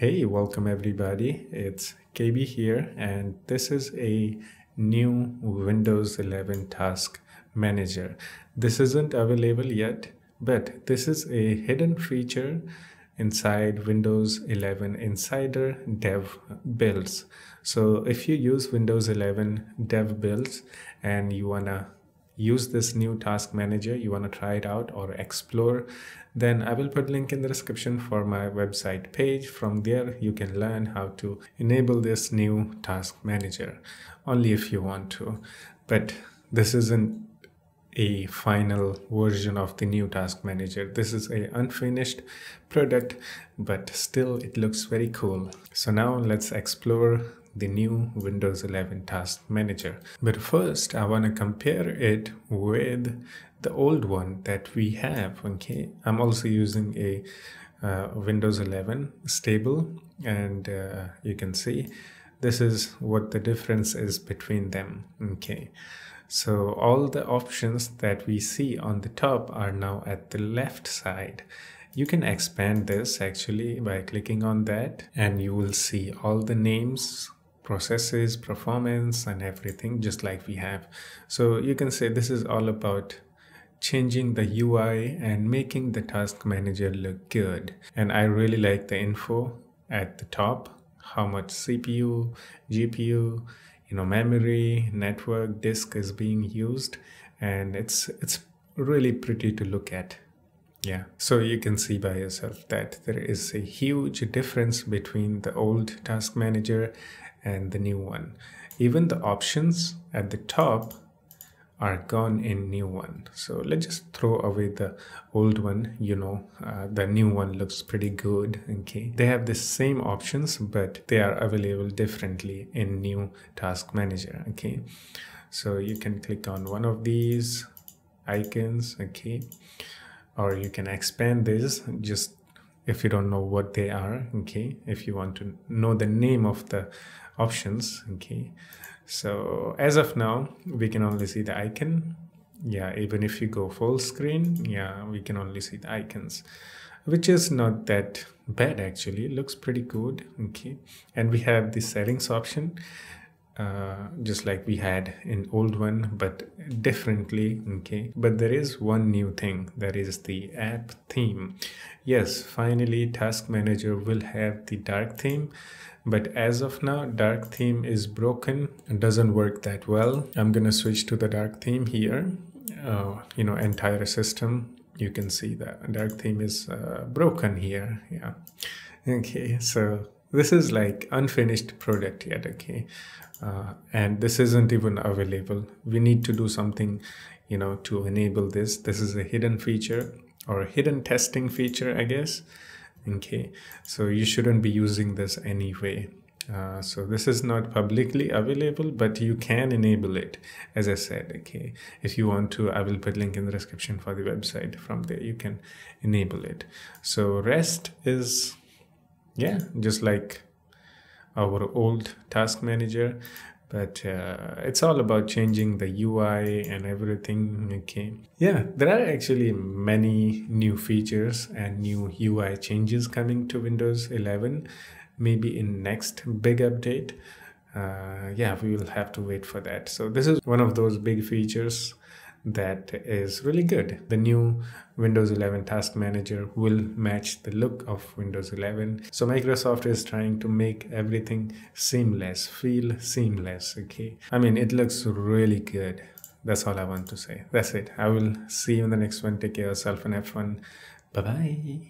Hey, welcome everybody. It's KB here, and this is a new Windows 11 Task Manager. This isn't available yet, but this is a hidden feature inside Windows 11 Insider Dev Builds. So if you use Windows 11 Dev Builds and you wanna use this new task manager, you want to try it out or explore, then I will put link in the description for my website page. From there you can learn how to enable this new task manager, only if you want to. But this isn't a final version of the new task manager. This is an unfinished product, but still it looks very cool. So now let's explore the new Windows 11 Task Manager. But first, I want to compare it with the old one that we have. Okay, I'm also using a Windows 11 stable, and you can see this is what the difference is between them. Okay, so all the options that we see on the top are now at the left side. You can expand this actually by clicking on that, and you will see all the names, processes, performance, and everything, just like we have. So you can say this is all about changing the UI and making the task manager look good. And I really like the info at the top, how much CPU, GPU, memory, network, disk is being used, and it's really pretty to look at. Yeah, so you can see by yourself that there is a huge difference between the old task manager and the new one. Even the options at the top are gone in new one. So let's just throw away the old one. The new one looks pretty good. Okay, they have the same options, but they are available differently in new task manager. Okay, so you can click on one of these icons. Okay, or you can expand this just if you don't know what they are. Okay, if you want to know the name of the options. Okay, so as of now we can only see the icon. Yeah, even if you go full screen, yeah, we can only see the icons, which is not that bad actually. It looks pretty good. Okay, and we have the settings option, just like we had in old one, but differently. Okay, but there is one new thing, that is the app theme. Yes, finally task manager will have the dark theme, but as of now dark theme is broken and doesn't work that well. I'm gonna switch to the dark theme here. Entire system, you can see that dark theme is broken here. Yeah, okay, so this is like unfinished product yet. Okay, and this isn't even available. We need to do something, to enable this. This is a hidden feature or a hidden testing feature, I guess. Okay, so you shouldn't be using this anyway. So this is not publicly available, but you can enable it, as I said. Okay, if you want to, I will put link in the description for the website. From there you can enable it. So rest is, yeah, just like our old task manager, but it's all about changing the UI and everything. Okay, yeah, there are actually many new features and new UI changes coming to Windows 11, maybe in next big update. Yeah, we will have to wait for that. So this is one of those big features that is really good. The new Windows 11 Task Manager will match the look of Windows 11. So Microsoft is trying to make everything seamless, feel seamless. Okay, I mean, it looks really good. That's all I want to say. That's it. I will see you in the next one. Take care of yourself and have fun. Bye bye.